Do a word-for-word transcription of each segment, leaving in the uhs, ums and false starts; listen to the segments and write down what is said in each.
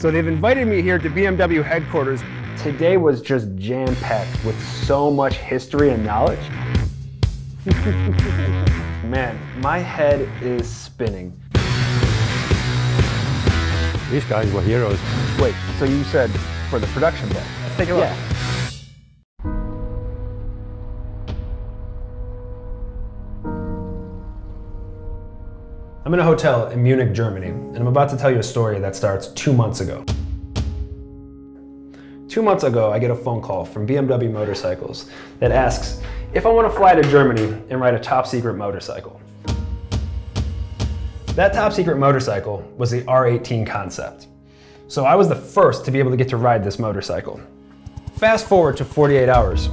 So they've invited me here to B M W headquarters. Today was just jam-packed with so much history and knowledge. Man, my head is spinning. These guys were heroes. Wait, so you said for the production day? Let's take a look. Yeah. I'm in a hotel in Munich, Germany, and I'm about to tell you a story that starts two months ago. Two months ago, I get a phone call from B M W Motorcycles that asks if I want to fly to Germany and ride a top-secret motorcycle. That top-secret motorcycle was the R eighteen concept. So I was the first to be able to get to ride this motorcycle. Fast forward to forty-eight hours.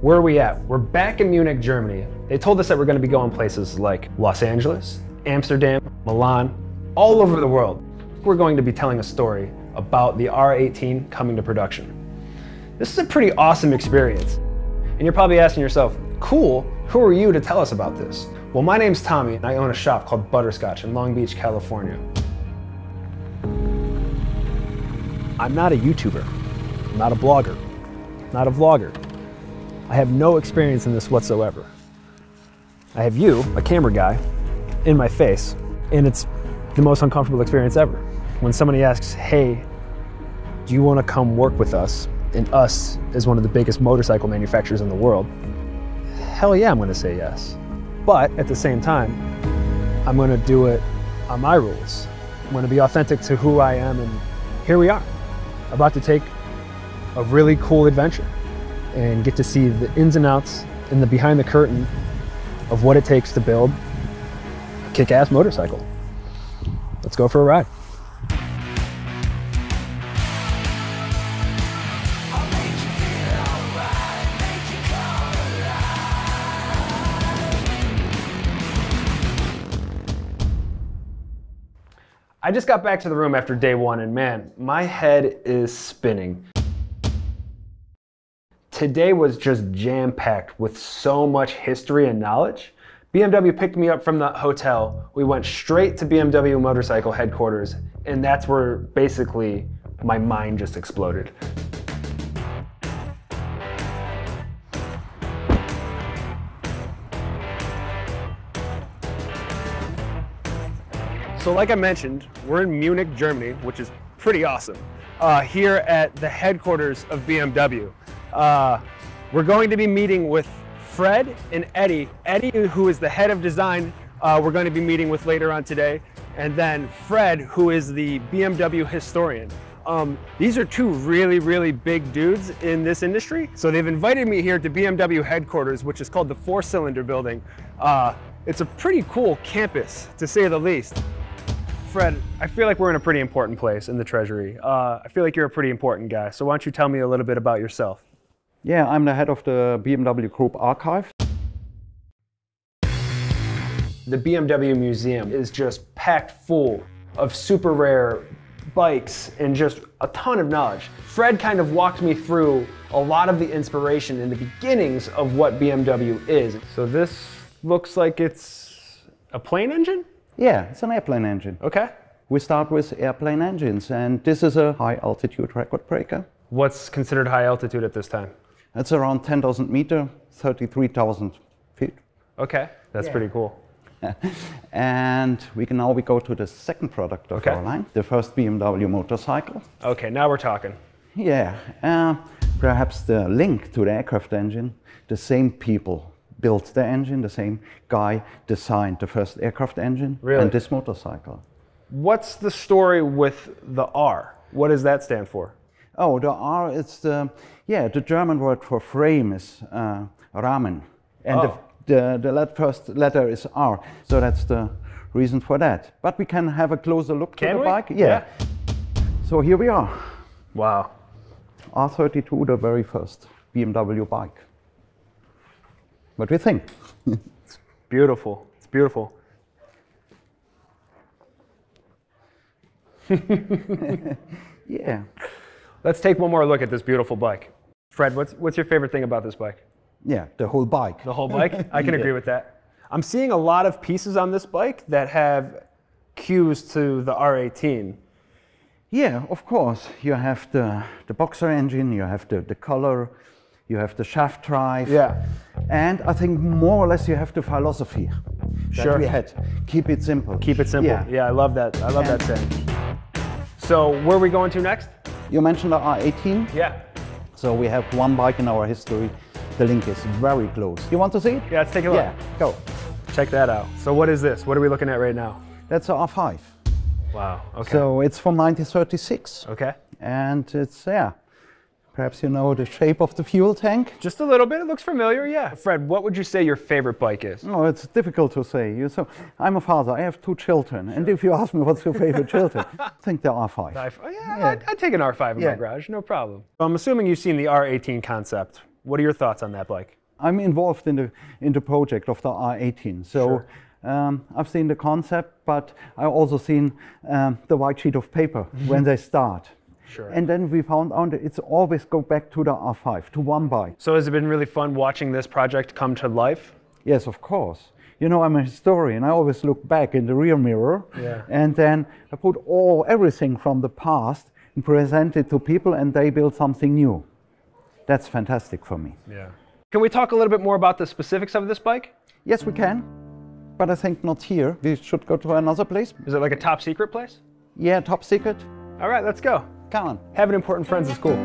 Where are we at? We're back in Munich, Germany. They told us that we're going to be going places like Los Angeles, Amsterdam, Milan, all over the world. We're going to be telling a story about the R eighteen coming to production. This is a pretty awesome experience. And you're probably asking yourself, cool, who are you to tell us about this? Well, my name's Tommy, and I own a shop called Butterscotch in Long Beach, California. I'm not a YouTuber, I'm not a blogger, not a vlogger. I have no experience in this whatsoever. I have you, a camera guy, in my face, and it's the most uncomfortable experience ever. When somebody asks, hey, do you want to come work with us? And us is one of the biggest motorcycle manufacturers in the world. Hell yeah, I'm going to say yes. But at the same time, I'm going to do it on my rules. I'm going to be authentic to who I am, and here we are, about to take a really cool adventure and get to see the ins and outs and the behind the curtain of what it takes to build kick-ass motorcycle. Let's go for a ride. I just got back to the room after day one, and man, my head is spinning. Today was just jam-packed with so much history and knowledge. B M W picked me up from the hotel. We went straight to B M W motorcycle headquarters, and that's where basically my mind just exploded. So like I mentioned, we're in Munich, Germany, which is pretty awesome. Uh, here at the headquarters of B M W. Uh, we're going to be meeting with Fred and Eddie. Eddie, who is the head of design, uh, we're going to be meeting with later on today. And then Fred, who is the B M W historian. Um, these are two really, really big dudes in this industry. So they've invited me here to B M W headquarters, which is called the Four Cylinder Building. Uh, it's a pretty cool campus, to say the least. Fred, I feel like we're in a pretty important place in the Treasury. Uh, I feel like you're a pretty important guy. So why don't you tell me a little bit about yourself? Yeah, I'm the head of the B M W Group Archive. The B M W Museum is just packed full of super rare bikes and just a ton of knowledge. Fred kind of walked me through a lot of the inspiration and the beginnings of what B M W is. So this looks like it's a plane engine? Yeah, it's an airplane engine. Okay. We start with airplane engines, and this is a high altitude record breaker. What's considered high altitude at this time? That's around ten thousand meters, thirty-three thousand feet. Okay, that's yeah. Pretty cool. And we can now we go to the second product of okay. our line, the first B M W motorcycle. Okay, now we're talking. Yeah, uh, perhaps the link to the aircraft engine, the same people built the engine, the same guy designed the first aircraft engine really? and this motorcycle. What's the story with the R? What does that stand for? Oh, the R, it's the, yeah, the German word for frame is uh, Rahmen. And oh. the, the, the first letter is R, so that's the reason for that. But we can have a closer look can to the we? bike. Yeah. yeah. So here we are. Wow. R thirty-two, the very first B M W bike. What do you think? It's beautiful, it's beautiful. Yeah. Let's take one more look at this beautiful bike. Fred, what's, what's your favorite thing about this bike? Yeah, the whole bike. The whole bike? I can yeah. agree with that. I'm seeing a lot of pieces on this bike that have cues to the R eighteen. Yeah, of course, you have the, the boxer engine, you have the, the color, you have the shaft drive. Yeah. And I think more or less you have the philosophy that sure. we had. Keep it simple. Keep it simple. Yeah, yeah I love that. I love and that saying. So where are we going to next? You mentioned the R eighteen. Yeah. So we have one bike in our history. The link is very close. You want to see it? Yeah, let's take a look. Yeah, go. Check that out. So what is this? What are we looking at right now? That's the R five. Wow, okay. So it's from nineteen thirty-six. Okay. And it's, yeah, perhaps you know the shape of the fuel tank? Just a little bit, it looks familiar, yeah. Fred, what would you say your favorite bike is? No, it's difficult to say. You, so I'm a father, I have two children, sure. and if you ask me what's your favorite children, I think the R five. Yeah, yeah. I'd, I'd take an R five in yeah. my garage, no problem. I'm assuming you've seen the R eighteen concept. What are your thoughts on that bike? I'm involved in the, in the project of the R eighteen, so sure. Um, I've seen the concept, but I've also seen um, the white sheet of paper mm-hmm. when they start. Sure. And then we found out that it's always go back to the R five, to one bike. So has it been really fun watching this project come to life? Yes, of course. You know, I'm a historian. I always look back in the rear mirror, yeah. and then I put all everything from the past and present it to people, and they build something new. That's fantastic for me. Yeah. Can we talk a little bit more about the specifics of this bike? Yes, we can. But I think not here. We should go to another place. Is it like a top secret place? Yeah, top secret. All right, let's go. Come on. Having important friends is cool.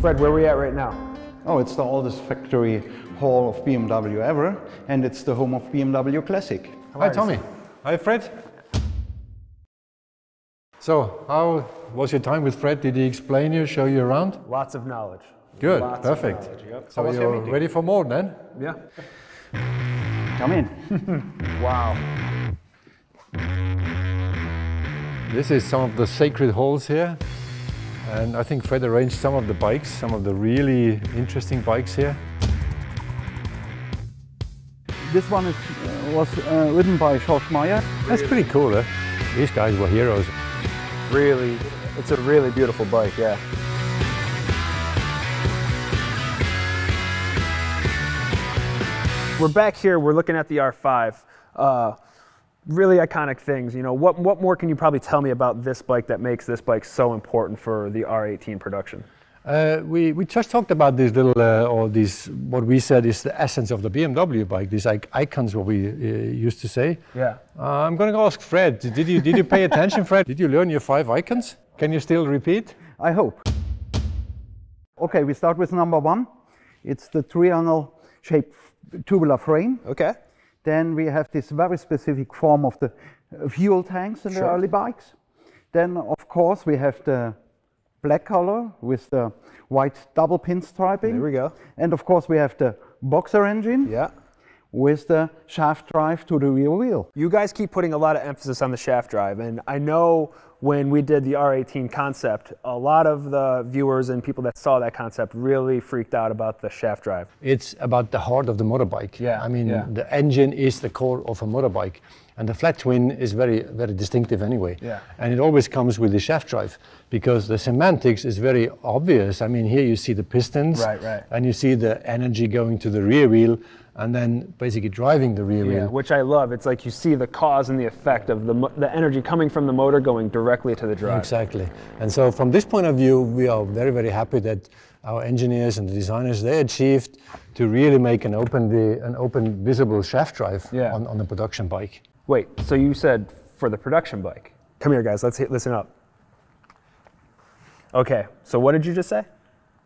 Fred, where are we at right now? Oh, it's the oldest factory hall of B M W ever, and it's the home of B M W Classic. Hi, Tommy. Hi, Fred. So, how was your time with Fred? Did he explain you, show you around? Lots of knowledge. Good, Lots perfect. Yep. So How you're ready for more then? Yeah. Come in. Wow. This is some of the sacred halls here. And I think Fred arranged some of the bikes, some of the really interesting bikes here. This one is, uh, was uh, ridden by Schollschmeier. Really? That's pretty cool, huh? These guys were heroes. Really, it's a really beautiful bike, yeah. We're back here, we're looking at the R five. Uh, really iconic things, you know. What, what more can you probably tell me about this bike that makes this bike so important for the R eighteen production? Uh, we, we just talked about these little, uh, or these, what we said is the essence of the B M W bike, these like, icons, what we uh, used to say. Yeah. Uh, I'm going to ask Fred, did you, did you pay attention, Fred? Did you learn your five icons? Can you still repeat? I hope. Okay, we start with number one. It's the triangle shape. Tubular frame. Okay. Then we have this very specific form of the fuel tanks in sure. the early bikes. Then, of course, we have the black color with the white double pinstriping. There we go. And, of course, we have the boxer engine. Yeah. With the shaft drive to the rear wheel. You guys keep putting a lot of emphasis on the shaft drive, and I know when we did the R eighteen concept, a lot of the viewers and people that saw that concept really freaked out about the shaft drive. It's about the heart of the motorbike. Yeah. I mean, yeah. the engine is the core of a motorbike, and the flat twin is very, very distinctive anyway. Yeah. And it always comes with the shaft drive, because the semantics is very obvious. I mean, here you see the pistons, right, right. and you see the energy going to the rear wheel, and then basically driving the rear yeah, wheel. Which I love. It's like you see the cause and the effect of the, the energy coming from the motor going directly to the drive. Exactly. And so from this point of view, we are very, very happy that our engineers and the designers, they achieved to really make an open, the, an open visible shaft drive yeah. on, on the production bike. Wait, so you said for the production bike. Come here, guys, let's hit, listen up. Okay, so what did you just say?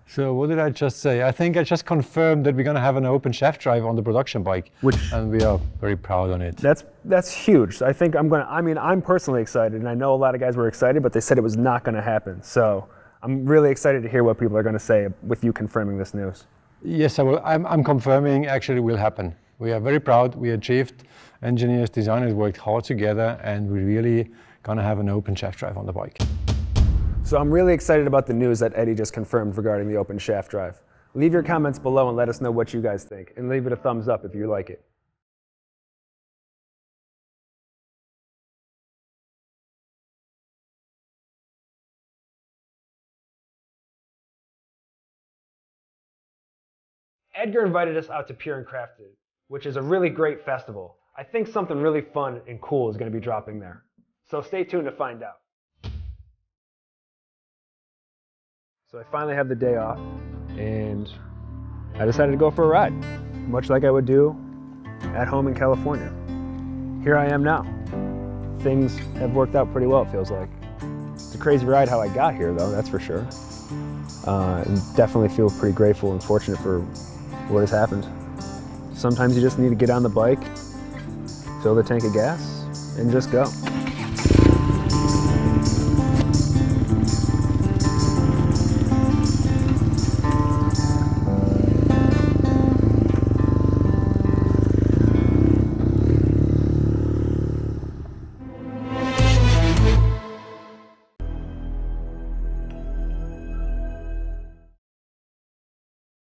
So what did I just say? I think I just confirmed that we're going to have an open shaft drive on the production bike, which and we are very proud on it. That's that's huge. I think I'm going to, I mean, I'm personally excited, and I know a lot of guys were excited, but they said it was not going to happen. So I'm really excited to hear what people are going to say with you confirming this news. Yes, I will. I'm, I'm confirming actually it will happen. We are very proud. We achieved. Engineers, designers worked hard together, and we're really going to have an open shaft drive on the bike. So I'm really excited about the news that Eddie just confirmed regarding the open shaft drive. Leave your comments below and let us know what you guys think, and leave it a thumbs up if you like it. Edgar invited us out to Pure and Crafted, which is a really great festival. I think something really fun and cool is going to be dropping there. So stay tuned to find out. So I finally have the day off and I decided to go for a ride, much like I would do at home in California. Here I am now. Things have worked out pretty well, it feels like. It's a crazy ride how I got here though, that's for sure. Uh, and definitely feel pretty grateful and fortunate for what has happened. Sometimes you just need to get on the bike, fill the tank of gas, and just go.